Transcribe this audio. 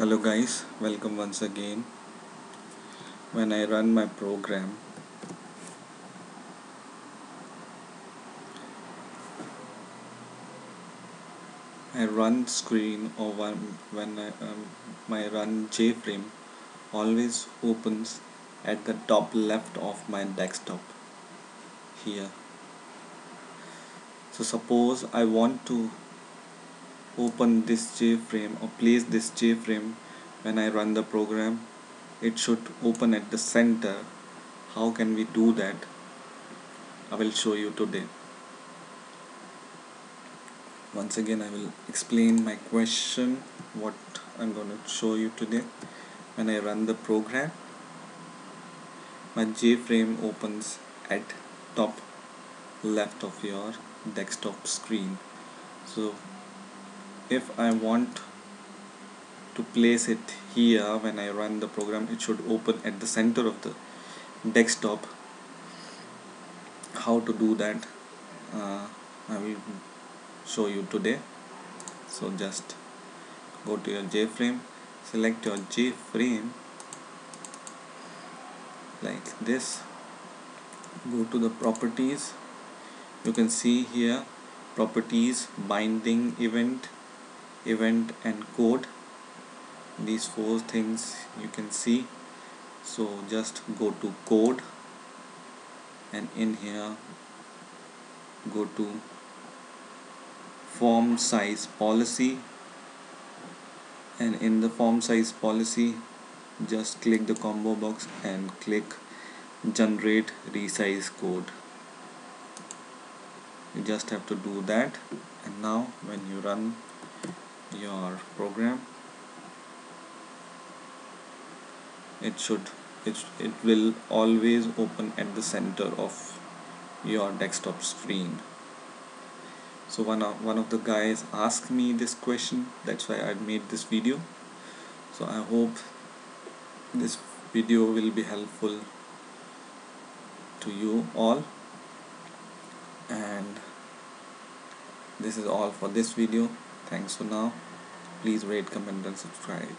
Hello guys, welcome once again. When I run my program, I run screen, or when I run JFrame always opens at the top left of my desktop here. So suppose I want to open this JFrame or place this JFrame. When I run the program, it should open at the center. How can we do that? I will show you today. Once again, I will explain my question, what I'm going to show you today. When I run the program, my JFrame opens at top left of your desktop screen. So if I want to place it here, when I run the program, it should open at the center of the desktop. How to do that, I will show you today. So just go to your JFrame, select your JFrame like this, go to the properties. You can see here properties, binding, event and code. These four things you can see. So just go to code, and in here go to form size policy, and in the form size policy just click the combo box and click generate resize code. You just have to do that, and now when you run your program, it will always open at the center of your desktop screen. So one of the guys asked me this question, that's why I made this video. So I hope this video will be helpful to you all, and this is all for this video. Thanks for now. Please rate, comment and subscribe.